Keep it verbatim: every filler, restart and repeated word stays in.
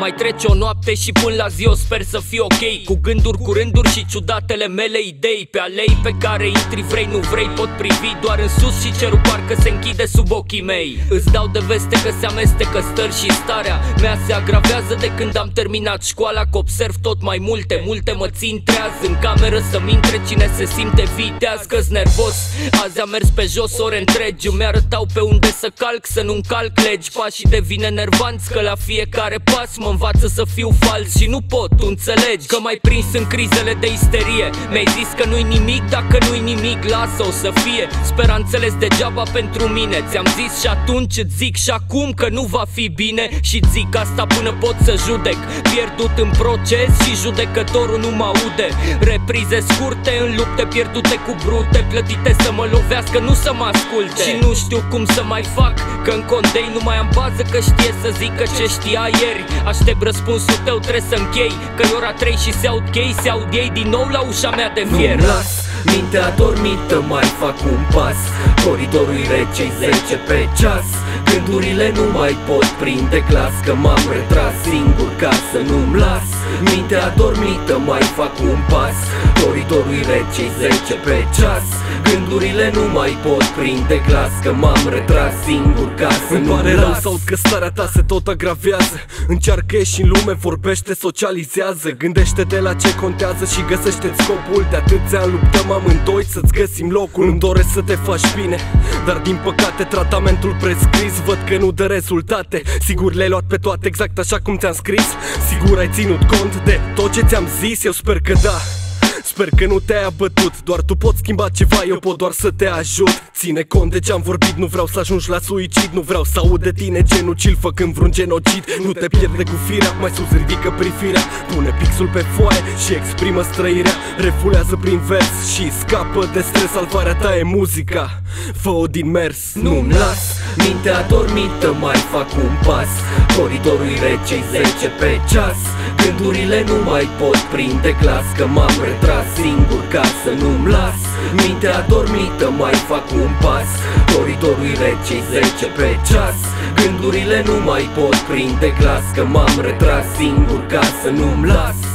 Mai trece o noapte și până la zi o sper să fii ok. Cu gânduri, cu rânduri și ciudatele mele idei. Pe alei pe care intri vrei, nu vrei, pot privi doar în sus și cerul parcă se închide sub ochii mei. Îți dau de veste că se amestecă stări și starea mea se agravează de când am terminat școala. Că observ tot mai multe, multe mă țin treaz în cameră să-mi intre cine se simte viteaz. Că-s nervos, azi am mers pe jos ore întregi. Îmi arătau pe unde să calc, să nu-mi calc legi. Pașii devine nervanți că la fiecare pas mă învață să fiu fals și nu pot, tu înțelegi? Că m-ai prins în crizele de isterie. Mi-ai zis că nu-i nimic, dacă nu-i nimic, lasă-o să fie. Speranțele-s degeaba pentru mine. Ți-am zis și atunci, îți zic și acum că nu va fi bine. Și zic asta până pot să judec. Pierdut în proces și judecătorul nu mă aude. Reprize scurte în lupte pierdute cu brute, plătite să mă lovească, nu să mă asculte. Și nu știu cum să mai fac, că în Condei nu mai am bază, că știe să zică ce știa ieri. Aștept răspunsul tău, trebuie să închei, că e ora trei și se aud chei, se aud ei din nou la ușa mea de fier. Nu-mi las mintea adormită, mai fac un pas, coridorul-i rece-i zece pe ceas. Gândurile nu mai pot prinde clas, că m-am retras singur ca să nu-mi las. Mintea adormită, mai fac un pas, coridorul-i rece-i zece pe ceas. Gândurile nu mai pot prinde glas, că m-am retras singur ca să nu-mi las. Îmi pare rău să aud că starea ta se tot agravează. Încearcă ieși în lume, vorbește, socializează. Gândește-te la ce contează și găsește-ți scopul. De atâția ani luptăm amândoi să-ți găsim locul. Îmi doresc să te faci bine, dar din păcate tratamentul prescris văd că nu dă rezultate. Sigur le-ai luat pe toate exact așa cum ți-am scris. Sigur ai ținut cont de tot ce ți-am zis, eu sper că da. Sper că nu te-ai abătut, doar tu poți schimba ceva, eu pot doar să te ajut. Ține cont de ce-am vorbit, nu vreau să ajungi la suicid. Nu vreau să aud de tine genucil făcând vreun genocid. Nu te pierde cu firea, mai sus ridică privirea. Pune pixul pe foaie și exprimă străirea. Refulează prin vers și scapă de stres. Salvarea ta e muzica, fă-o din mers. Nu-mi las mintea adormită, mai fac un pas, coridorul-i rece-i zece pe ceas. Gândurile nu mai pot prinde glas, că m-am retras singur ca să nu-mi las. Mintea adormită, mai fac un pas, coridorul-i rece-i zece pe ceas. Gândurile nu mai pot prinde glas, că m-am retras singur ca să nu-mi las.